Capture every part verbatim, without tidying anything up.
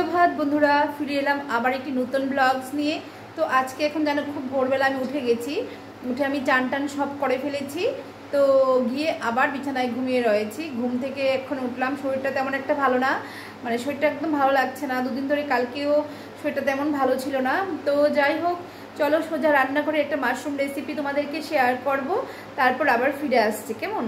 সুপ্রভাত বন্ধুরা, ফিরে এলাম আবার একটি নতুন ব্লগস নিয়ে। তো আজকে এখন যেন খুব ভোরবেলা আমি উঠে গেছি, উঠে আমি চান টান সব করে ফেলেছি। তো গিয়ে আবার বিছানায় ঘুমিয়ে রয়েছি। ঘুম থেকে এখন উঠলাম। শরীরটা তেমন একটা ভালো না, মানে শরীরটা একদম ভালো লাগছে না। দুদিন ধরে, কালকেও শরীরটা তেমন ভালো ছিল না। তো যাই হোক, চলো সোজা রান্না করে একটা মাশরুম রেসিপি তোমাদেরকে শেয়ার করব, তারপর আবার ফিরে আসছি, কেমন?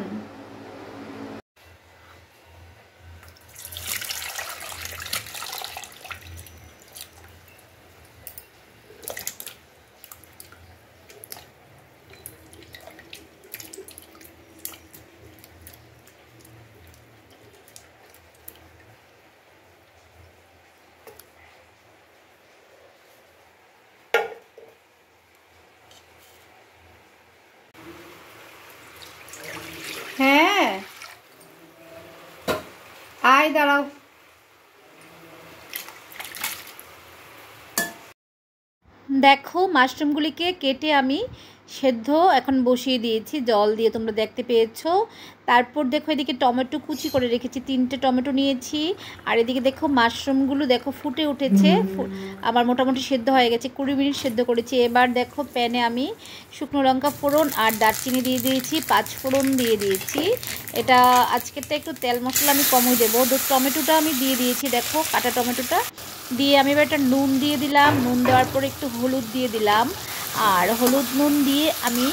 হ্যাঁ, আয় দাঁড়াও। দেখো, মাশরুমগুলিকে কেটে আমি সেদ্ধ এখন বসিয়ে দিয়েছি জল দিয়ে, তোমরা দেখতে পেয়েছো। তারপর দেখো এদিকে টমেটো কুচি করে রেখেছি, তিনটে টমেটো নিয়েছি। আর এদিকে দেখো মাশরুমগুলো দেখো ফুটে উঠেছে, আমার মোটামুটি সেদ্ধ হয়ে গেছে, কুড়ি মিনিট সেদ্ধ করেছি। এবার দেখো প্যানে আমি শুকনো লঙ্কা ফোড়ন আর দারচিনি দিয়ে দিয়েছি, পাঁচ ফোড়ন দিয়ে দিয়েছি। এটা আজকেরটা একটু তেল মশলা আমি কমই দেবো। তো টমেটোটা আমি দিয়ে দিয়েছি, দেখো কাটা টমেটোটা দিয়ে আমি এবার একটা নুন দিয়ে দিলাম। নুন দেওয়ার পর একটু হলুদ দিয়ে দিলাম, আর হলুদ নুন দিয়ে আমি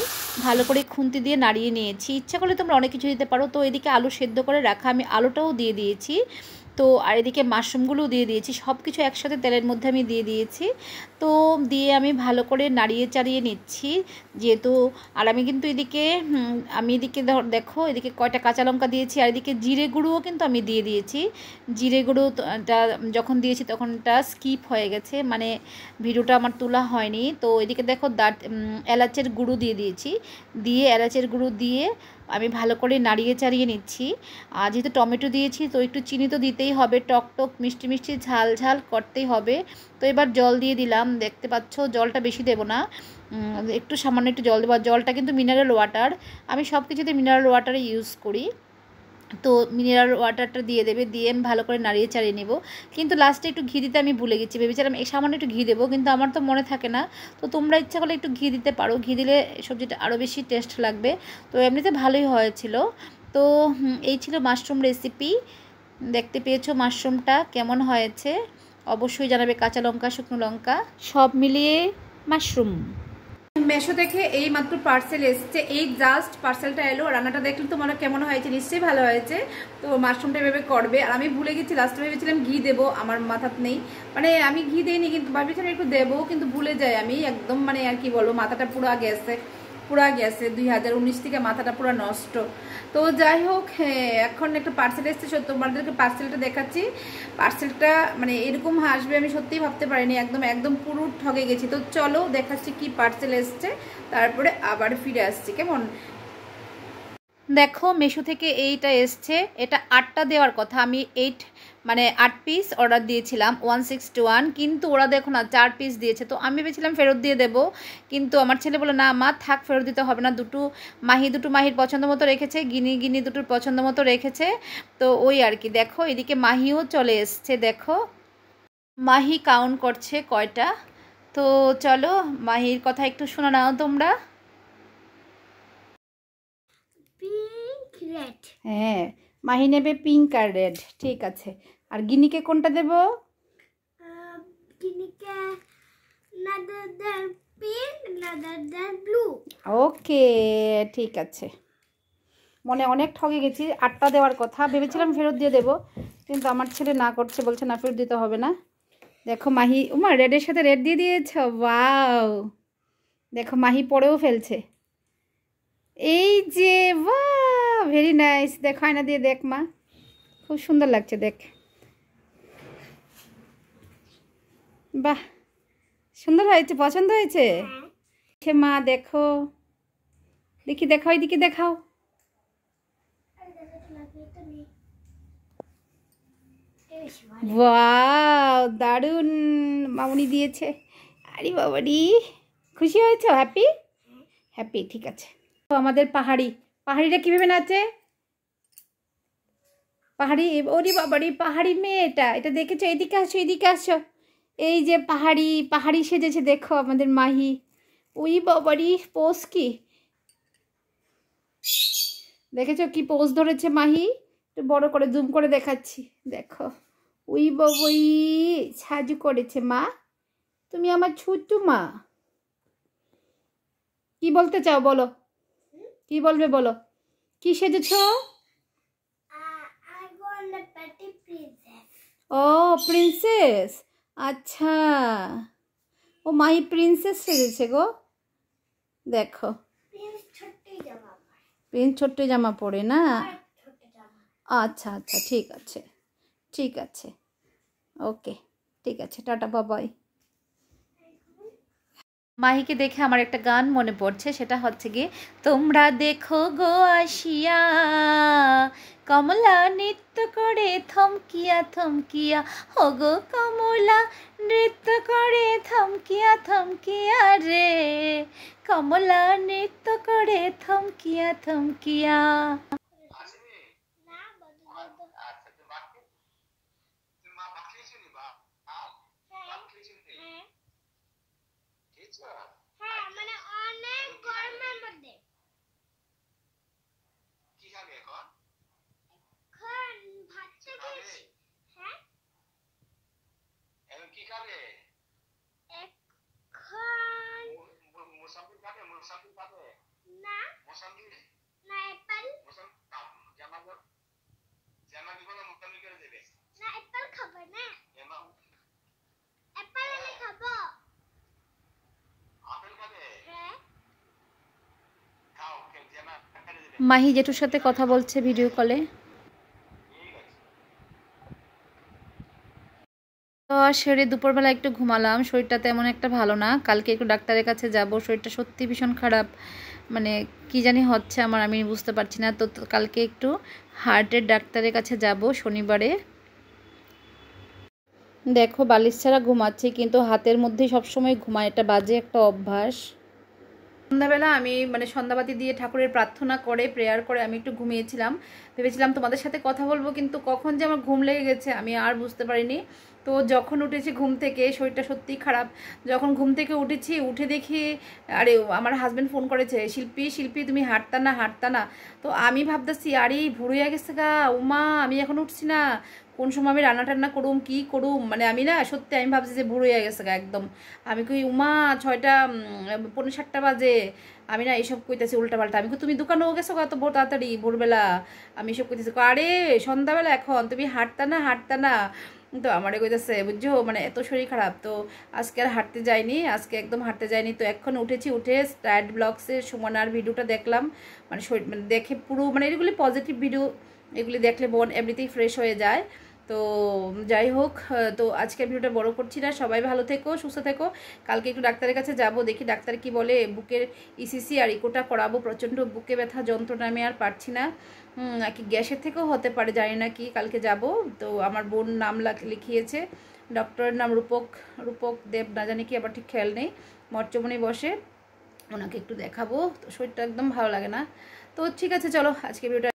ভালো করে খুন্তি দিয়ে নাড়িয়ে নিয়েছি। ইচ্ছা করলে তোমরা অনেক কিছু দিতে পারো। তো এদিকে আলু সেদ্ধ করে রাখা, আমি আলুটাও দিয়ে দিয়েছি। তো আর এদিকে মাশরুমগুলোও দিয়ে দিয়েছি, সব কিছু একসাথে তেলের মধ্যে আমি দিয়ে দিয়েছি। তো দিয়ে আমি ভালো করে নাড়িয়ে চাড়িয়ে নিচ্ছি। যেহেতু আর আমি কিন্তু এদিকে আমি এদিকে দেখো এদিকে কয়টা কাঁচা লঙ্কা দিয়েছি, আর এদিকে জিরে গুঁড়োও কিন্তু আমি দিয়ে দিয়েছি। জিরে গুঁড়োটা যখন দিয়েছি তখনটা স্কিপ হয়ে গেছে, মানে ভিডিওটা আমার তোলা হয়নি। তো এদিকে দেখো দাঁত এলাচের গুঁড়ো দিয়ে দিয়েছি, দিয়ে এলাচের গুঁড়ো দিয়ে আমি ভালো করে নাড়িয়ে চাড়িয়ে নিচ্ছি। আর যেহেতু টমেটো দিয়েছি তো একটু চিনি তো দিতেই হবে, টক টক মিষ্টি মিষ্টি ঝাল ঝাল করতেই হবে। তো এবার জল দিয়ে দিলাম, দেখতে পাচ্ছ জলটা বেশি দেবো না, একটু সামান্য একটু জল দেবো। জলটা কিন্তু মিনারেল ওয়াটার, আমি সব কিছুতে মিনারেল ওয়াটারই ইউজ করি। তো মিনারেল ওয়াটারটা দিয়ে দেবে, দিয়ে আমি ভালো করে নাড়িয়ে চাড়িয়ে নেব। কিন্তু লাস্টে একটু ঘি দিতে আমি ভুলে গেছি, ভেবেছিলাম এই সামান্য একটু ঘি দেবো, কিন্তু আমার তো মনে থাকে না। তো তোমরা ইচ্ছা করলে একটু ঘি দিতে পারো, ঘি দিলে সবজিটা আরও বেশি টেস্ট লাগবে। তো এমনিতে ভালোই হয়েছিল। তো এই ছিল মাশরুম রেসিপি, দেখতে পেয়েছো মাশরুমটা কেমন হয়েছে অবশ্যই জানাবে। কাঁচা লঙ্কা, শুকনো লঙ্কা সব মিলিয়ে মাশরুম। মেশো থেকে এই মাত্র পার্সেল এসছে, এই জাস্ট পার্সেলটা এলো। রান্নাটা দেখলে তোমার কেমন হয়েছে, নিশ্চয়ই ভালো হয়েছে। তো মাশরুমটা এভাবে করবে। আর আমি ভুলে গেছি, লাস্টে ভেবেছিলাম ঘি দেবো, আমার মাথাত নেই, মানে আমি ঘি দিইনি, কিন্তু ভাবছিলাম একটু দেবো, কিন্তু ভুলে যাই আমি একদম, মানে আর কি বলবো, মাথাটা পুরা গেছে পুরা গেছে দুই হাজার উনিশ থেকে মাথাটা পুরো নষ্ট। তো যাই হোক, এখন একটা পার্সেল এসছে, সত্যি তোমাদেরকে পার্সেলটা দেখাচ্ছি। পার্সেলটা মানে এরকম আসবে আমি সত্যিই ভাবতে পারিনি, একদম একদম পুরো ঠকে গেছি। তো চলো দেখাচ্ছি কি পার্সেল এসছে, তারপরে আবার ফিরে আসছি, কেমন? দেখো মেশো থেকে এইটা এসছে, এটা আটটা দেওয়ার কথা, আমি এইট মানে আট পিস অর্ডার দিয়েছিলাম ওয়ান সিক্স টু ওয়ান, কিন্তু ওরা দেখো না চার পিস দিয়েছে। তো আমি ভেবেছিলাম ফেরত দিয়ে দেবো, কিন্তু আমার ছেলে বলে না মা থাক, ফেরত দিতে হবে না, দুটো মাহি দুটো মাহির পছন্দ মতো রেখেছে, গিনি গিনি দুটোর পছন্দ মতো রেখেছে। তো ওই আর কি। দেখো এদিকে মাহিও চলে এসছে, দেখো মাহি কাউন্ট করছে কয়টা। তো চলো মাহির কথা একটু শোনা নাও তোমরা। হ্যাঁ, মাহি নেবে পিঙ্ক আর রেড, ঠিক আছে। আর গিনিকে কোনটা দেব? গিনিকে neither than pink, neither than blue. Okay, ঠিক আছে। মনে অনেক ঠকে গেছি, আটটা দেওয়ার কথা, ভেবেছিলাম ফেরত দিয়ে দেব, কিন্তু আমার ছেলে না করছে, বলছে না ফেরত দিতে হবে না। দেখো মাহি, উমা রেডের সাথে রেড দিয়ে দিয়েছ, ওয়াও। দেখো মাহি পরেও ফেলছে, এই যে ওয়া ভেরি নাইস। দেখ আয়না দিয়ে দেখ মা, খুব সুন্দর লাগছে, দেখ, বাহ সুন্দর হয়েছে, পছন্দ হয়েছে মা। দেখো দেখি, দেখাও এদিকে, দেখাও দারুন মামুনি দিয়েছে। আরে বাবারি, খুশি হয়েছে, হ্যাপি হ্যাপি, ঠিক আছে। তো আমাদের পাহাড়ি পাহাড়িটা কীভাবে নাচে, পাহাড়ি, ওরে বাবারে পাহাড়ি মেয়ে এটা, এটা দেখেছো? এদিকে আসো, এদিকে আসো। এই যে পাহাড়ি, পাহাড়ি সেজেছে দেখো আমাদের মাহি। ওই বাবারি পোজ কি দেখেছো? কি পোজ ধরেছে মাহি, একটু বড় করে জুম করে দেখাচ্ছি দেখো। ওই বাবাই সাজু করেছে। মা তুমি আমার ছুটু মা, কি বলতে চাও বলো, কি বলবে বলো? কি সেজেছ? ও প্রিন্সেস, আচ্ছা ও মাহি প্রিন্সেস সেজেছে গো। দেখো প্রিন্স ছোট্ট জামা পরে না? আচ্ছা আচ্ছা ঠিক আছে, ঠিক আছে, ওকে ঠিক আছে, টাটা বাবাই। মাহিকে দেখে আমার একটা গান মনে পড়ছে, সেটা হচ্ছে গিয়ে তোমরা দেখো গো আসিয়া, কমলা নৃত্য করে থমকিয়া থমকিয়া, হো গো কমলা নৃত্য করে থমকিয়া থমকিয়া রে, কমলা নৃত্য করে থমকিয়া থমকিয়া। মাহি জেঠুর সাথে কথা বলছে ভিডিও কলে। সেরে দুপুরবেলা একটু ঘুমালাম, শরীরটা তেমন একটা ভালো না। কালকে একটু ডাক্তারের কাছে যাব, শরীরটা সত্যি ভীষণ খারাপ, মানে কি জানি হচ্ছে আমার, আমি বুঝতে পারছি না। তো কালকে একটু হার্টের ডাক্তারের কাছে যাব শনিবারে। দেখো বালিশ ছাড়া ঘুমাচ্ছি, কিন্তু হাতের মধ্যেই সবসময় ঘুমায়, এটা বাজে একটা অভ্যাস। সন্ধ্যাবেলা আমি মানে সন্ধ্যাবাতি দিয়ে ঠাকুরের প্রার্থনা করে প্রেয়ার করে আমি একটু ঘুমিয়েছিলাম, ভেবেছিলাম তোমাদের সাথে কথা বলবো, কিন্তু কখন যে আমার ঘুম লেগে গেছে আমি আর বুঝতে পারিনি। তো যখন উঠেছি ঘুম থেকে, শরীরটা সত্যিই খারাপ, যখন ঘুম থেকে উঠেছি উঠে দেখি আরে আমার হাজব্যান্ড ফোন করেছে, শিল্পী শিল্পী তুমি হাঁটতা না হাঁটতা না। তো আমি ভাবতেছি আরে ভুরুয়া গেছে গা, উমা আমি এখন উঠছি না, কোন সময় আমি রান্না টান্না করুম কি করুম, মানে আমি না সত্যি আমি ভাবছি যে ভোর হয়ে গেছে গা একদম। আমি কই উমা ছয়টা পনেরো সাতটা বাজে, আমি না এইসব কইতেছি উল্টাপাল্টা। আমি তুমি দোকানেও গেছো গা তো ভোর তাড়াতাড়ি ভোরবেলা, আমি এসব কইতেছি, আরে সন্ধ্যাবেলা এখন তুমি হাঁটতা না হাঁটতা না। তো আমারে কইতেছে বুঝছো, মানে এত শরীর খারাপ, তো আজকে আর হাঁটতে যাইনি, আজকে একদম হাঁটতে যাইনি। তো এখন উঠেছি, উঠে স্ট্যাড ব্লগসের সুমনার ভিডিওটা দেখলাম, মানে শরীর মানে দেখে পুরো মানে এগুলি পজিটিভ ভিডিও, এগুলি দেখলে মন এমনিতেই ফ্রেশ হয়ে যায়। তো যাই হোক, তো আজকের ভিডিওটা বড় করছি না, সবাই ভালো থেকো সুস্থ থেকো। কালকে একটু ডাক্তারের কাছে যাব, দেখি ডাক্তার কি বলে। বুকের ইসিসি আর ইকোটা করাবো, প্রচণ্ড বুকে ব্যথা যন্ত্রণা আমি আর পারছি না, নাকি গ্যাসের থেকেও হতে পারে জানি না কি। কালকে যাব। তো আমার বোন নাম লিখিয়েছে, ডক্টরের নাম রূপক রূপক দেব না জানি কি, আবার ঠিক খেয়াল নেই, মর্চমণি বসে, ওনাকে একটু দেখাবো। তো শরীরটা একদম ভালো লাগে না। তো ঠিক আছে চলো আজকে ভিডিওটা।